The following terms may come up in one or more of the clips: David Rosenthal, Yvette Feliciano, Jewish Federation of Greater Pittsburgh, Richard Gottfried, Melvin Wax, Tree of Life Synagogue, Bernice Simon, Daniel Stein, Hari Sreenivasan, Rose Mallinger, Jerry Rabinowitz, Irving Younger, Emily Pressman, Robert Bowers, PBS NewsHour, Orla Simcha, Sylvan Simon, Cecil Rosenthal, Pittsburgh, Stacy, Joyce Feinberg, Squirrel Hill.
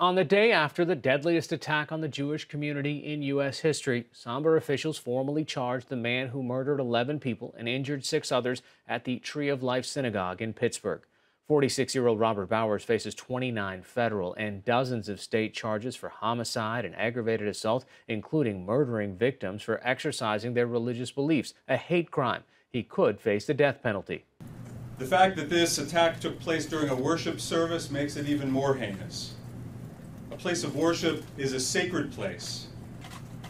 On the day after the deadliest attack on the Jewish community in U.S. history, somber officials formally charged the man who murdered 11 people and injured 6 others at the Tree of Life Synagogue in Pittsburgh. 46-year-old Robert Bowers faces 29 federal and dozens of state charges for homicide and aggravated assault, including murdering victims for exercising their religious beliefs, a hate crime. He could face the death penalty. The fact that this attack took place during a worship service makes it even more heinous. A place of worship is a sacred place.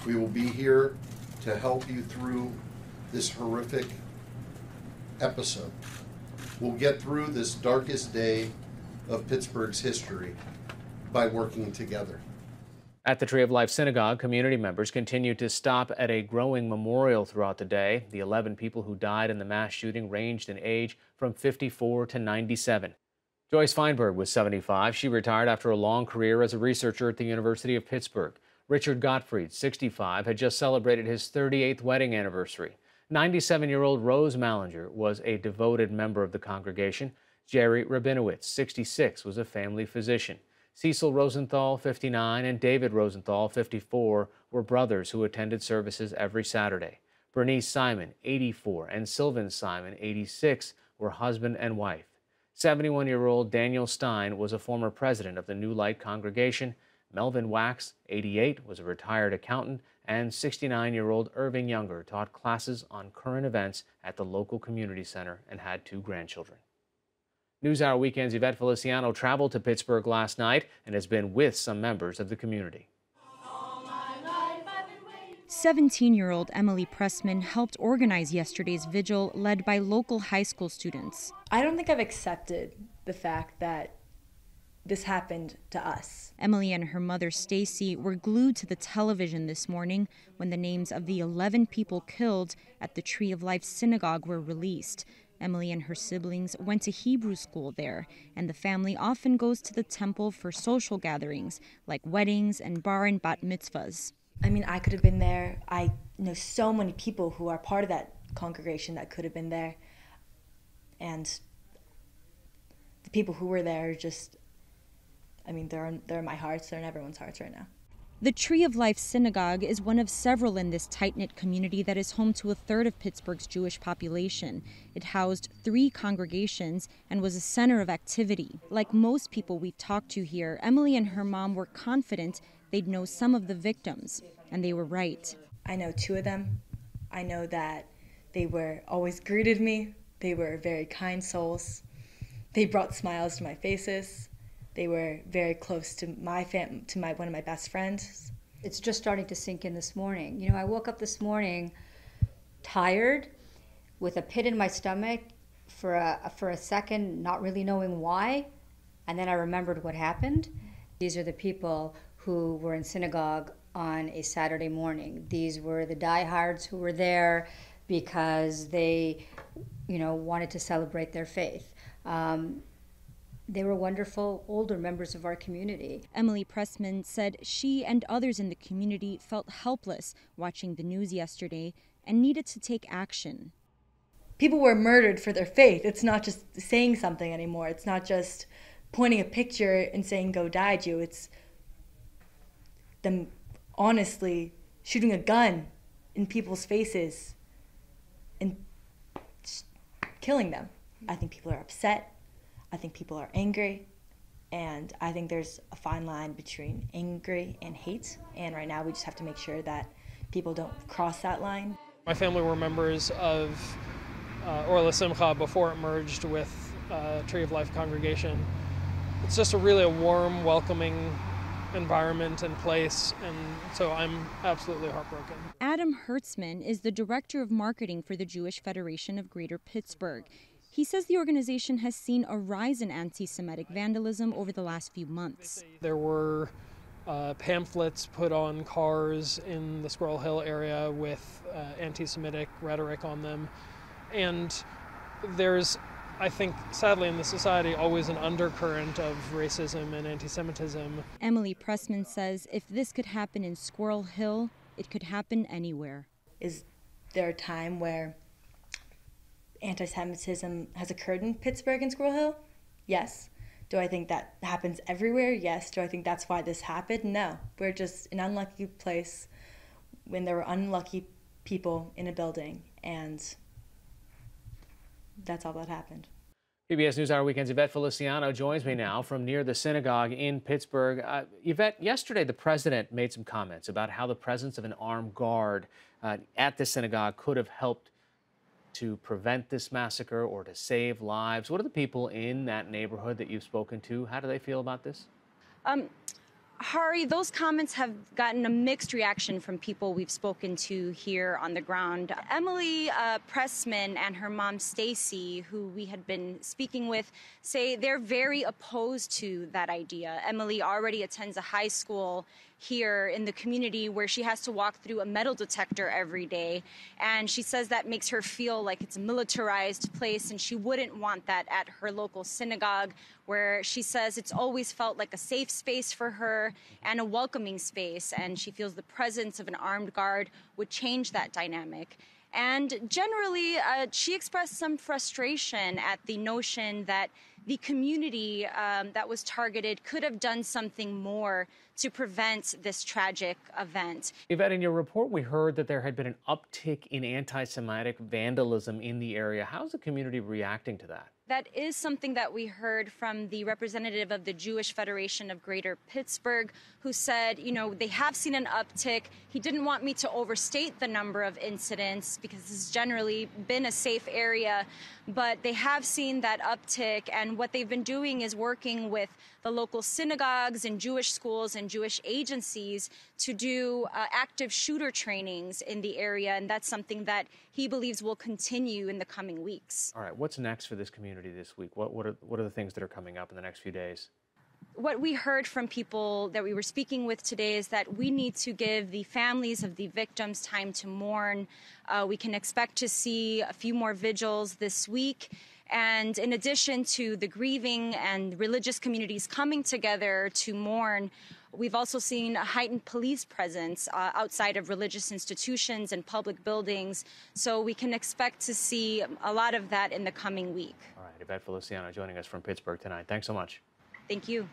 We will be here to help you through this horrific episode. We'll get through this darkest day of Pittsburgh's history by working together. At the Tree of Life Synagogue, community members continued to stop at a growing memorial throughout the day. The 11 people who died in the mass shooting ranged in age from 54 to 97. Joyce Feinberg was 75. She retired after a long career as a researcher at the University of Pittsburgh. Richard Gottfried, 65, had just celebrated his 38th wedding anniversary. 97-year-old Rose Mallinger was a devoted member of the congregation. Jerry Rabinowitz, 66, was a family physician. Cecil Rosenthal, 59, and David Rosenthal, 54, were brothers who attended services every Saturday. Bernice Simon, 84, and Sylvan Simon, 86, were husband and wife. 71-year-old Daniel Stein was a former president of the New Light Congregation. Melvin Wax, 88, was a retired accountant, and 69-year-old Irving Younger taught classes on current events at the local community center and had 2 grandchildren. NewsHour Weekend's Yvette Feliciano traveled to Pittsburgh last night and has been with some members of the community. 17-year-old Emily Pressman helped organize yesterday's vigil led by local high school students. I don't think I've accepted the fact that this happened to us. Emily and her mother, Stacy, were glued to the television this morning when the names of the 11 people killed at the Tree of Life Synagogue were released. Emily and her siblings went to Hebrew school there, and the family often goes to the temple for social gatherings like weddings and bar and bat mitzvahs. I mean, I could have been there. I know so many people who are part of that congregation that could have been there. And the people who were there just, I mean, they're in my hearts. They're in everyone's hearts right now. The Tree of Life Synagogue is one of several in this tight-knit community that is home to a third of Pittsburgh's Jewish population. It housed 3 congregations and was a center of activity. Like most people we've talked to here, Emily and her mom were confident they'd know some of the victims, and they were right. I know 2 of them. I know that they were always greeted me. They were very kind souls. They brought smiles to my faces. They were very close to one of my best friends. It's just starting to sink in this morning. You know, I woke up this morning tired, with a pit in my stomach for a second, not really knowing why, and then I remembered what happened. These are the people who were in synagogue on a Saturday morning. These were the diehards who were there because they, you know, wanted to celebrate their faith. They were wonderful older members of our community. Emily Pressman said she and others in the community felt helpless watching the news yesterday and needed to take action. People were murdered for their faith. It's not just saying something anymore. It's not just pointing a picture and saying, "Go die, Jew." It's them honestly shooting a gun in people's faces and killing them. I think people are upset. I think people are angry, and I think there's a fine line between angry and hate, and right now we just have to make sure that people don't cross that line. My family were members of Orla Simcha before it merged with Tree of Life Congregation. It's just a warm, welcoming environment and place, and so I'm absolutely heartbroken. Adam Hertzman is the director of marketing for the Jewish Federation of Greater Pittsburgh. He says the organization has seen a rise in anti-Semitic vandalism over the last few months. There were pamphlets put on cars in the Squirrel Hill area with anti-Semitic rhetoric on them, and there's, I think, sadly in the society, always an undercurrent of racism and anti-Semitism. Emily Pressman says if this could happen in Squirrel Hill, it could happen anywhere. Is there a time where anti-Semitism has occurred in Pittsburgh and Squirrel Hill? Yes. Do I think that happens everywhere? Yes. Do I think that's why this happened? No. We're just an unlucky place when there were unlucky people in a building, and that's all that happened. PBS NewsHour Weekend's Yvette Feliciano joins me now from near the synagogue in Pittsburgh. Yvette, yesterday the president made some comments about how the presence of an armed guard at the synagogue could have helped to prevent this massacre or to save lives. What do the people in that neighborhood that you've spoken to, how do they feel about this? Hari, those comments have gotten a mixed reaction from people we've spoken to here on the ground. Emily Pressman and her mom, Stacy, who we had been speaking with, say they're very opposed to that idea. Emily already attends a high school here in the community where she has to walk through a metal detector every day, and she says that makes her feel like it's a militarized place, and she wouldn't want that at her local synagogue, where she says it's always felt like a safe space for her and a welcoming space, and she feels the presence of an armed guard would change that dynamic. And generally, she expressed some frustration at the notion that the community that was targeted could have done something more to prevent this tragic event. Yvette, in your report, we heard that there had been an uptick in anti-Semitic vandalism in the area. How's the community reacting to that? That is something that we heard from the representative of the Jewish Federation of Greater Pittsburgh, who said, you know, they have seen an uptick. He didn't want me to overstate the number of incidents because this has generally been a safe area, but they have seen that uptick. And what they've been doing is working with the local synagogues and Jewish schools and Jewish agencies to do active shooter trainings in the area. And that's something that he believes will continue in the coming weeks. All right. What's next for this community this week? What are the things that are coming up in the next few days? What we heard from people that we were speaking with today is that we need to give the families of the victims time to mourn. We can expect to see a few more vigils this week. And in addition to the grieving and religious communities coming together to mourn, we've also seen a heightened police presence outside of religious institutions and public buildings. So we can expect to see a lot of that in the coming week. All right, Yvette Feliciano joining us from Pittsburgh tonight. Thanks so much. Thank you.